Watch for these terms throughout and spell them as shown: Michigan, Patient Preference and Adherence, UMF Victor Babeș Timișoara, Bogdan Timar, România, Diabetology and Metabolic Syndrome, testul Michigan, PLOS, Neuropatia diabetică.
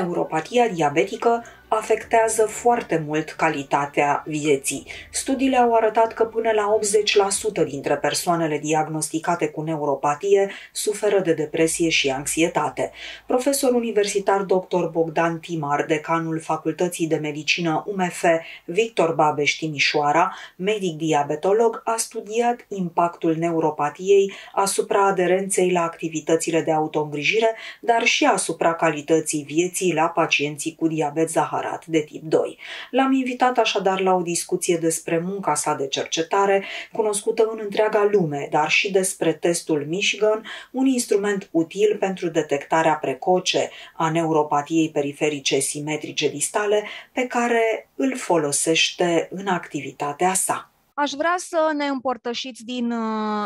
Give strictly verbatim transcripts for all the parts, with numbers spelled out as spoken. Neuropatia diabetică afectează foarte mult calitatea vieții. Studiile au arătat că până la optzeci la sută dintre persoanele diagnosticate cu neuropatie suferă de depresie și anxietate. Profesor universitar doctor Bogdan Timar, decanul Facultății de Medicină U M F Victor Babeș Timișoara, medic diabetolog, a studiat impactul neuropatiei asupra aderenței la activitățile de autoîngrijire, dar și asupra calității vieții la pacienții cu diabet zaharat de tip doi. L-am invitat așadar la o discuție despre munca sa de cercetare, cunoscută în întreaga lume, dar și despre testul Michigan, un instrument util pentru detectarea precoce a neuropatiei periferice simetrice distale, pe care îl folosește în activitatea sa. Aș vrea să ne împărtășiți din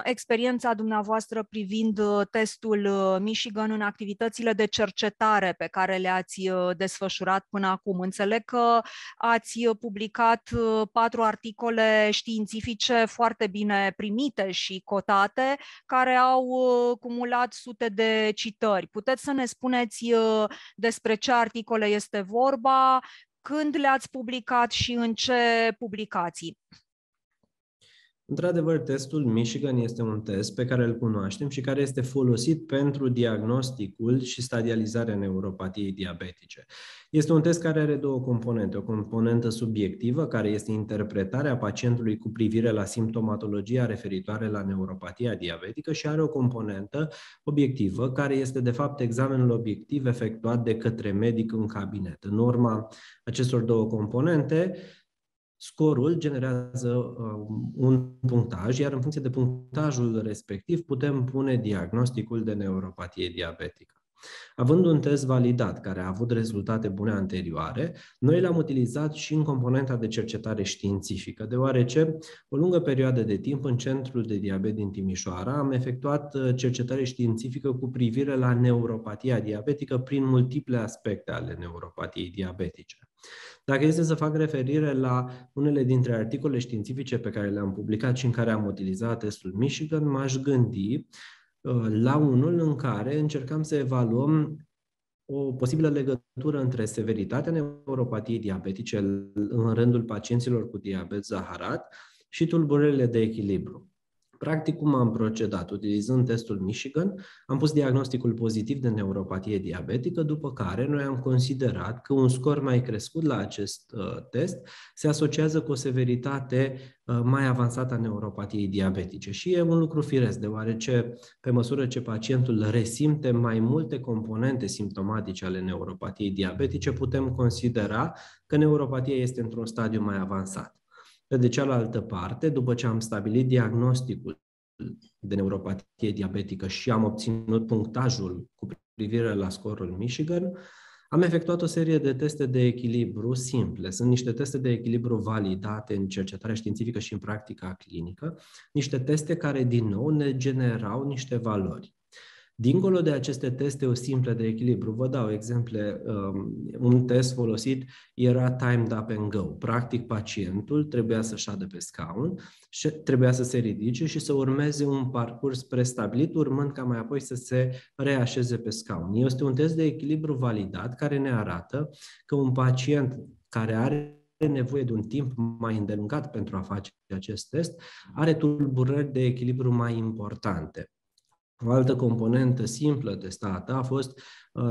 experiența dumneavoastră privind testul Michigan în activitățile de cercetare pe care le-ați desfășurat până acum. Înțeleg că ați publicat patru articole științifice foarte bine primite și cotate, care au cumulat sute de citări. Puteți să ne spuneți despre ce articole este vorba, când le-ați publicat și în ce publicații? Într-adevăr, testul Michigan este un test pe care îl cunoaștem și care este folosit pentru diagnosticul și stadializarea neuropatiei diabetice. Este un test care are două componente. O componentă subiectivă, care este interpretarea pacientului cu privire la simptomatologia referitoare la neuropatia diabetică, și are o componentă obiectivă, care este de fapt examenul obiectiv efectuat de către medic în cabinet. În urma acestor două componente, scorul generează un punctaj, iar în funcție de punctajul respectiv putem pune diagnosticul de neuropatie diabetică. Având un test validat care a avut rezultate bune anterioare, noi l-am utilizat și în componenta de cercetare științifică, deoarece o lungă perioadă de timp în Centrul de Diabet din Timișoara am efectuat cercetare științifică cu privire la neuropatia diabetică prin multiple aspecte ale neuropatiei diabetice. Dacă este să fac referire la unele dintre articole științifice pe care le-am publicat și în care am utilizat testul Michigan, m-aș gândi la unul în care încercam să evaluăm o posibilă legătură între severitatea neuropatiei diabetice în rândul pacienților cu diabet zaharat și tulburările de echilibru. Practic, cum am procedat? Utilizând testul Michigan, am pus diagnosticul pozitiv de neuropatie diabetică, după care noi am considerat că un scor mai crescut la acest uh, test se asociază cu o severitate uh, mai avansată a neuropatiei diabetice. Și e un lucru firesc, deoarece pe măsură ce pacientul resimte mai multe componente simptomatice ale neuropatiei diabetice, putem considera că neuropatia este într-un stadiu mai avansat. Pe de cealaltă parte, după ce am stabilit diagnosticul de neuropatie diabetică și am obținut punctajul cu privire la scorul Michigan, am efectuat o serie de teste de echilibru simple. Sunt niște teste de echilibru validate în cercetarea științifică și în practica clinică, niște teste care, din nou, ne generau niște valori. Dincolo de aceste teste simple de echilibru, vă dau exemple, un test folosit era timed up and go. Practic, pacientul trebuia să șadă pe scaun, trebuia să se ridice și să urmeze un parcurs prestabilit, urmând ca mai apoi să se reașeze pe scaun. Este un test de echilibru validat care ne arată că un pacient care are nevoie de un timp mai îndelungat pentru a face acest test are tulburări de echilibru mai importante. O altă componentă simplă testată a fost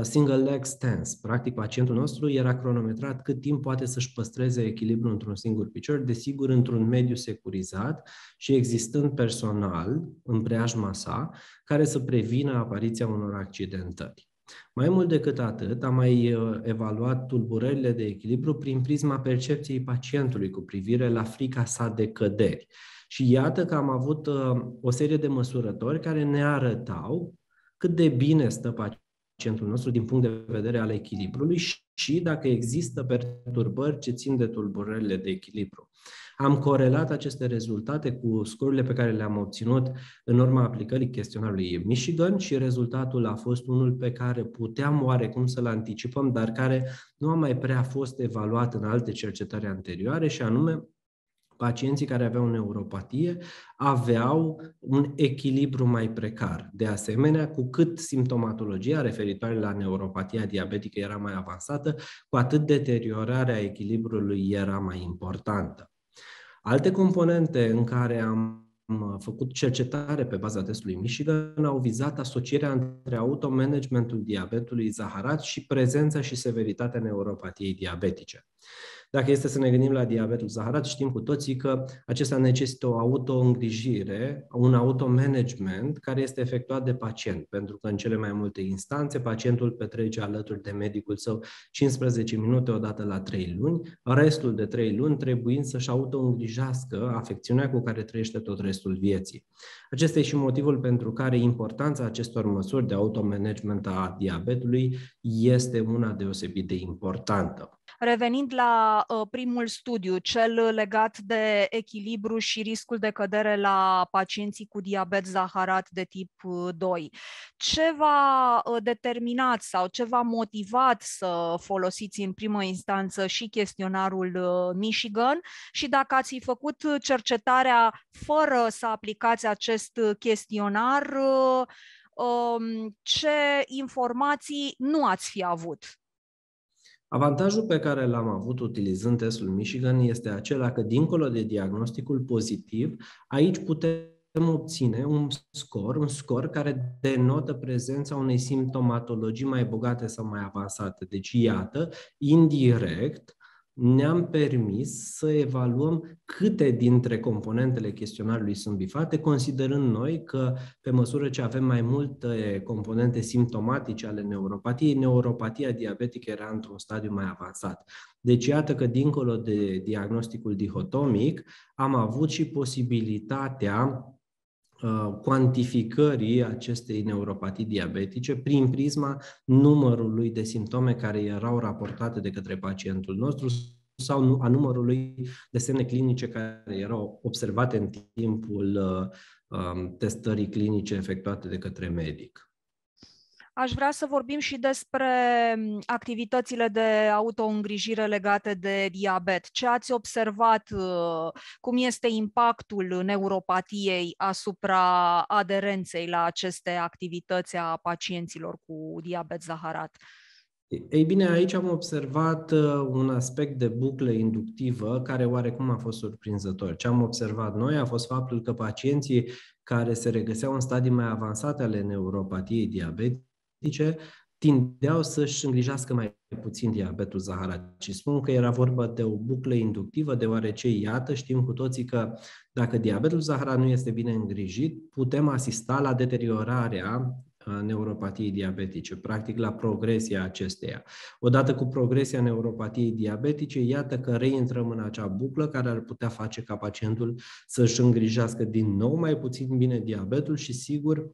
single leg stance. Practic, pacientul nostru era cronometrat cât timp poate să-și păstreze echilibru într-un singur picior, desigur într-un mediu securizat și existând personal în preajma sa care să prevină apariția unor accidentări. Mai mult decât atât, am mai evaluat tulburările de echilibru prin prisma percepției pacientului cu privire la frica sa de căderi. Și iată că am avut o serie de măsurători care ne arătau cât de bine stă pacientul nostru din punct de vedere al echilibrului și dacă există perturbări ce țin de tulburările de echilibru. Am corelat aceste rezultate cu scorurile pe care le-am obținut în urma aplicării chestionarului Michigan și rezultatul a fost unul pe care puteam oarecum să-l anticipăm, dar care nu a mai prea fost evaluat în alte cercetări anterioare, și anume pacienții care aveau neuropatie aveau un echilibru mai precar. De asemenea, cu cât simptomatologia referitoare la neuropatia diabetică era mai avansată, cu atât deteriorarea echilibrului era mai importantă. Alte componente în care am Am făcut cercetare pe baza testului Michigan au vizat asocierea între automanagementul diabetului zaharat și prezența și severitatea neuropatiei diabetice. Dacă este să ne gândim la diabetul zaharat, știm cu toții că acesta necesită o autoîngrijire, un automanagement care este efectuat de pacient, pentru că în cele mai multe instanțe pacientul petrece alături de medicul său cincisprezece minute odată la trei luni, restul de trei luni trebuind să-și autoîngrijească afecțiunea cu care trăiește tot restul vieții. Acesta e și motivul pentru care importanța acestor măsuri de automanagement a diabetului este una deosebit de importantă. Revenind la uh, primul studiu, cel legat de echilibru și riscul de cădere la pacienții cu diabet zaharat de tip doi, ce v-a determinat sau ce v-a motivat să folosiți în primă instanță și chestionarul Michigan și dacă ați făcut cercetarea fără să aplicați acest chestionar, uh, ce informații nu ați fi avut? Avantajul pe care l-am avut utilizând testul Michigan este acela că, dincolo de diagnosticul pozitiv, aici putem obține un scor, un scor care denotă prezența unei simptomatologii mai bogate sau mai avansate. Deci, iată, indirect, ne-am permis să evaluăm câte dintre componentele chestionarului sunt bifate, considerând noi că, pe măsură ce avem mai multe componente simptomatice ale neuropatiei, neuropatia diabetică era într-un stadiu mai avansat. Deci, iată că, dincolo de diagnosticul dihotomic, am avut și posibilitatea cuantificării acestei neuropatii diabetice prin prisma numărului de simptome care erau raportate de către pacientul nostru sau a numărului de semne clinice care erau observate în timpul testării clinice efectuate de către medic. Aș vrea să vorbim și despre activitățile de autoîngrijire legate de diabet. Ce ați observat, cum este impactul neuropatiei asupra aderenței la aceste activități a pacienților cu diabet zaharat? Ei bine, aici am observat un aspect de buclă inductivă care oarecum a fost surprinzător. Ce am observat noi a fost faptul că pacienții care se regăseau în stadii mai avansate ale neuropatiei diabetice tindeau să-și îngrijească mai puțin diabetul zaharat. Și spun că era vorba de o buclă inductivă, deoarece, iată, știm cu toții că dacă diabetul zaharat nu este bine îngrijit, putem asista la deteriorarea neuropatiei diabetice, practic la progresia acesteia. Odată cu progresia neuropatiei diabetice, iată că reintrăm în acea buclă care ar putea face ca pacientul să-și îngrijească din nou mai puțin bine diabetul și, sigur,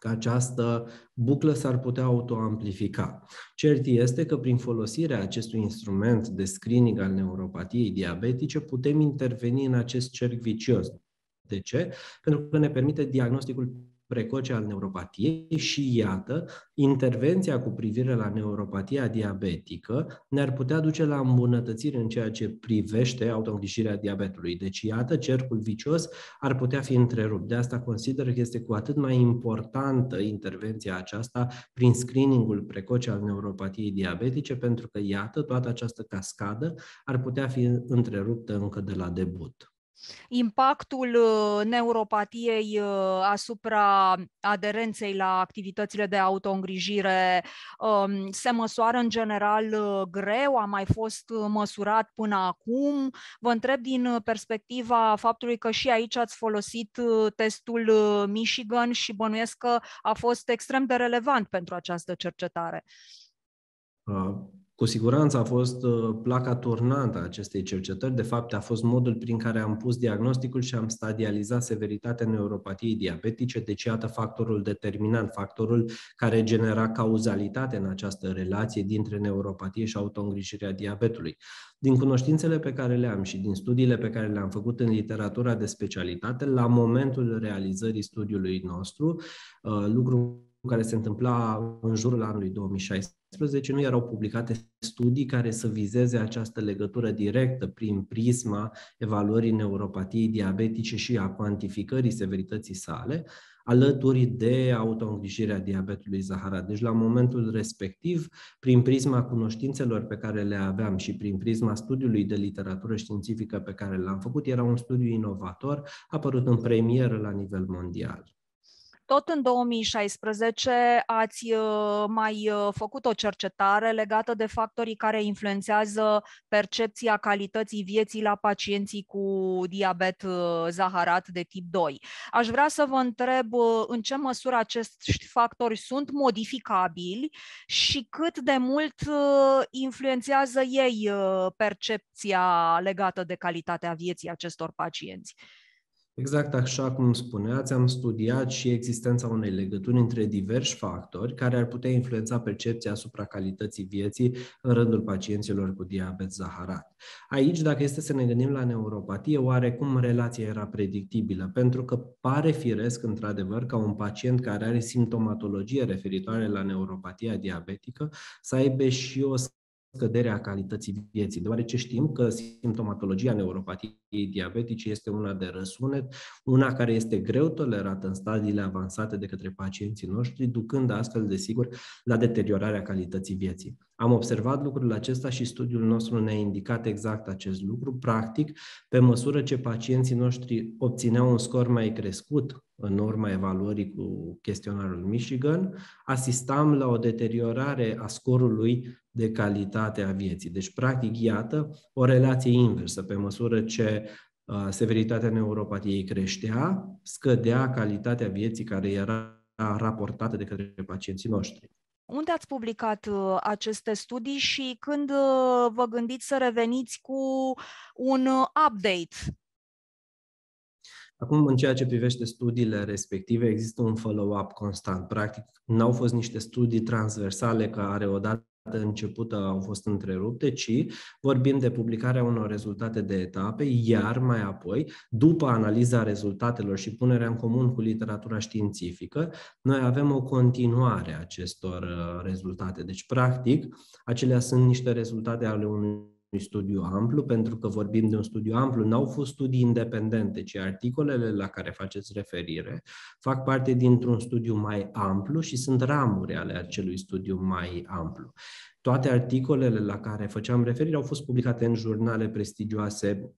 că această buclă s-ar putea autoamplifica. Cert este că prin folosirea acestui instrument de screening al neuropatiei diabetice putem interveni în acest cerc vicios. De ce? Pentru că ne permite diagnosticul precoce al neuropatiei și, iată, intervenția cu privire la neuropatia diabetică ne-ar putea duce la îmbunătățiri în ceea ce privește autoîngrijirea diabetului. Deci, iată, cercul vicios ar putea fi întrerupt. De asta consider că este cu atât mai importantă intervenția aceasta prin screeningul precoce al neuropatiei diabetice, pentru că, iată, toată această cascadă ar putea fi întreruptă încă de la debut. Impactul neuropatiei asupra aderenței la activitățile de autoîngrijire se măsoară în general greu, a mai fost măsurat până acum. Vă întreb din perspectiva faptului că și aici ați folosit testul Michigan și bănuiesc că a fost extrem de relevant pentru această cercetare. Uh. Cu siguranță a fost placa turnantă a acestei cercetări. De fapt, a fost modul prin care am pus diagnosticul și am stadializat severitatea neuropatiei diabetice, deci iată factorul determinant, factorul care genera cauzalitate în această relație dintre neuropatie și autoîngrijirea diabetului. Din cunoștințele pe care le am și din studiile pe care le-am făcut în literatura de specialitate, la momentul realizării studiului nostru, lucru care se întâmpla în jurul anului două mii șaisprezece, nu erau publicate studii care să vizeze această legătură directă prin prisma evaluării neuropatiei diabetice și a cuantificării severității sale, alături de autoîngrijirea diabetului zaharat. Deci, la momentul respectiv, prin prisma cunoștințelor pe care le aveam și prin prisma studiului de literatură științifică pe care l-am făcut, era un studiu inovator, apărut în premieră la nivel mondial. Tot în două mii șaisprezece ați mai făcut o cercetare legată de factorii care influențează percepția calității vieții la pacienții cu diabet zaharat de tip doi. Aș vrea să vă întreb în ce măsură acești factori sunt modificabili și cât de mult influențează ei percepția legată de calitatea vieții acestor pacienți. Exact așa cum spuneați, am studiat și existența unei legături între diversi factori care ar putea influența percepția asupra calității vieții în rândul pacienților cu diabet zaharat. Aici, dacă este să ne gândim la neuropatie, oarecum relația era predictibilă, pentru că pare firesc, într-adevăr, ca un pacient care are simptomatologie referitoare la neuropatia diabetică să aibă și o scăderea calității vieții, deoarece știm că simptomatologia neuropatiei diabetice este una de răsunet, una care este greu tolerată în stadiile avansate de către pacienții noștri, ducând astfel, desigur, la deteriorarea calității vieții. Am observat lucrul acesta și studiul nostru ne-a indicat exact acest lucru. Practic, pe măsură ce pacienții noștri obțineau un scor mai crescut în urma evaluării cu chestionarul Michigan, asistam la o deteriorare a scorului de calitate a vieții. Deci, practic, iată o relație inversă. Pe măsură ce uh, severitatea neuropatiei creștea, scădea calitatea vieții care era raportată de către pacienții noștri. Unde ați publicat aceste studii și când vă gândiți să reveniți cu un update? Acum, în ceea ce privește studiile respective, există un follow-up constant. Practic, n-au fost niște studii transversale care odată începută au fost întrerupte, ci vorbim de publicarea unor rezultate de etape, iar mai apoi, după analiza rezultatelor și punerea în comun cu literatura științifică, noi avem o continuare a acestor rezultate. Deci, practic, acelea sunt niște rezultate ale unui un studiu amplu, pentru că vorbim de un studiu amplu, n-au fost studii independente, ci articolele la care faceți referire fac parte dintr-un studiu mai amplu și sunt ramuri ale acelui studiu mai amplu. Toate articolele la care făceam referire au fost publicate în jurnale prestigioase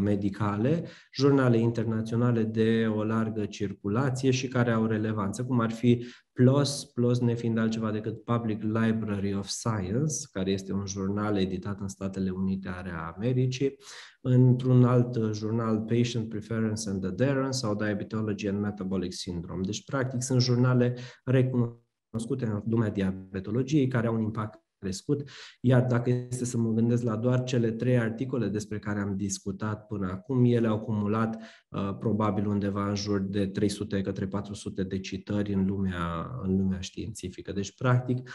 medicale, jurnale internaționale de o largă circulație și care au relevanță, cum ar fi PLOS, PLOS nefiind altceva decât Public Library of Science, care este un jurnal editat în Statele Unite ale Americii, într-un alt jurnal, Patient Preference and Adherence sau Diabetology and Metabolic Syndrome. Deci, practic, sunt jurnale recunoscute în lumea diabetologiei care au un impact crescut, iar dacă este să mă gândesc la doar cele trei articole despre care am discutat până acum, ele au acumulat uh, probabil undeva în jur de trei sute către patru sute de citări în lumea, în lumea științifică. Deci, practic,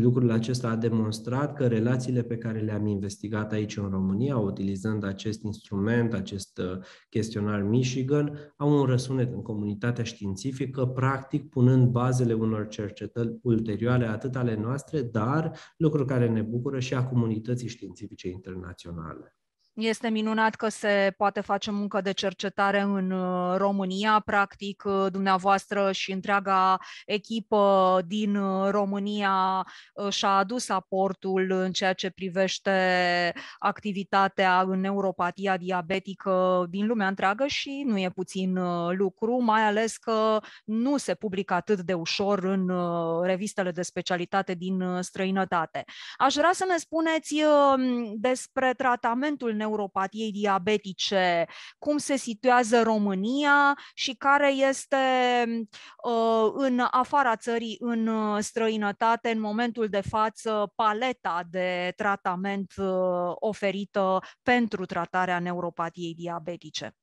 lucrul acesta a demonstrat că relațiile pe care le-am investigat aici în România, utilizând acest instrument, acest chestionar Michigan, au un răsunet în comunitatea științifică, practic punând bazele unor cercetări ulterioare, atât ale noastre, dar lucruri care ne bucură și a comunității științifice internaționale. Este minunat că se poate face muncă de cercetare în România. Practic, dumneavoastră și întreaga echipă din România și-a adus aportul în ceea ce privește activitatea în neuropatia diabetică din lumea întreagă și nu e puțin lucru, mai ales că nu se publică atât de ușor în revistele de specialitate din străinătate. Aș vrea să ne spuneți despre tratamentul neuropatiei diabetice, cum se situează România și care este uh, în afara țării, în străinătate, în momentul de față, paleta de tratament uh, oferită pentru tratarea neuropatiei diabetice.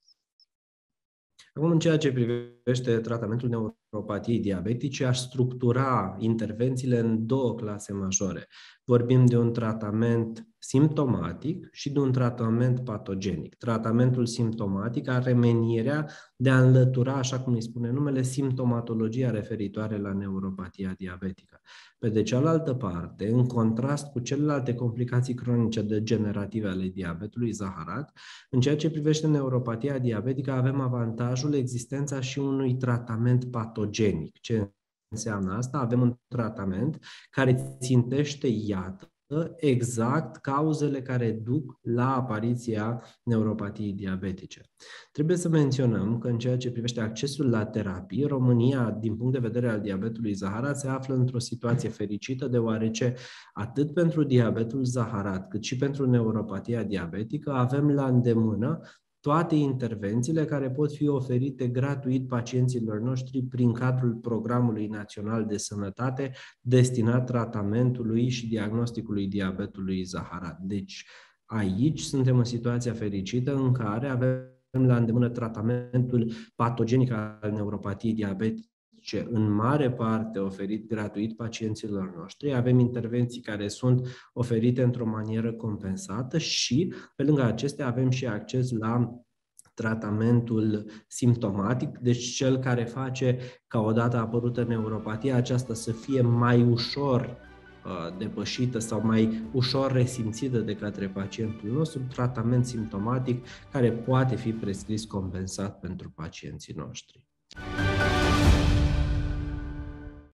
Acum, în ceea ce privește tratamentul neuropatiei diabetice, aș structura intervențiile în două clase majore. Vorbim de un tratament simptomatic și de un tratament patogenic. Tratamentul simptomatic are menirea de a înlătura, așa cum îi spune numele, simptomatologia referitoare la neuropatia diabetică. Pe de cealaltă parte, în contrast cu celelalte complicații cronice degenerative ale diabetului zaharat, în ceea ce privește neuropatia diabetică avem avantajul existența și unui tratament patogenic. Ce înseamnă asta? Avem un tratament care țintește, iată, exact cauzele care duc la apariția neuropatiei diabetice. Trebuie să menționăm că în ceea ce privește accesul la terapii, România, din punct de vedere al diabetului zaharat, se află într-o situație fericită, deoarece atât pentru diabetul zaharat, cât și pentru neuropatia diabetică avem la îndemână toate intervențiile care pot fi oferite gratuit pacienților noștri prin cadrul Programului Național de Sănătate destinat tratamentului și diagnosticului diabetului zaharat. Deci aici suntem în situația fericită în care avem la îndemână tratamentul patogenic al neuropatiei diabetice, ce în mare parte oferit gratuit pacienților noștri, avem intervenții care sunt oferite într-o manieră compensată și, pe lângă acestea, avem și acces la tratamentul simptomatic, deci cel care face ca odată apărută neuropatia aceasta să fie mai ușor depășită sau mai ușor resimțită de către pacientul nostru, tratament simptomatic care poate fi prescris compensat pentru pacienții noștri.